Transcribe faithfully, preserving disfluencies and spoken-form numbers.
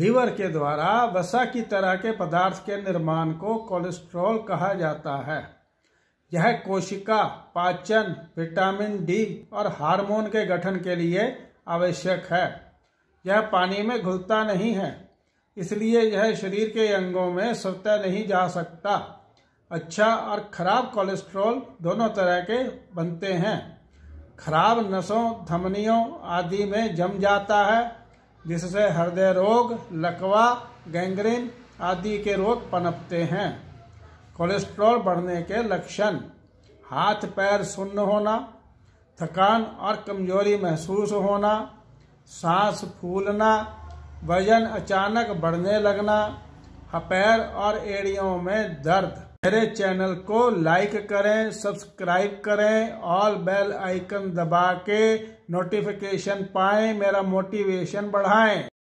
Liver के द्वारा वसा की तरह के पदार्थ के निर्माण को कोलेस्ट्रॉल कहा जाता है। यह कोशिका, पाचन, विटामिन डी और हार्मोन के गठन के लिए आवश्यक है। यह पानी में घुलता नहीं है, इसलिए यह शरीर के अंगों में स्वतः नहीं जा सकता। अच्छा और खराब कोलेस्ट्रॉल दोनों तरह के बनते हैं। खराब नसों, धमनियों आदि में जम जाता है, जिससे हृदय रोग, लकवा, गैंग्रीन आदि के रोग पनपते हैं। कोलेस्ट्रॉल बढ़ने के लक्षण: हाथ पैर सुन्न होना, थकान और कमजोरी महसूस होना, सांस फूलना, वजन अचानक बढ़ने लगना, पैर और एड़ियों में दर्द। मेरे चैनल को लाइक करें, सब्सक्राइब करें, ऑल बेल आइकन दबा के नोटिफिकेशन पाएं, मेरा मोटिवेशन बढ़ाएं।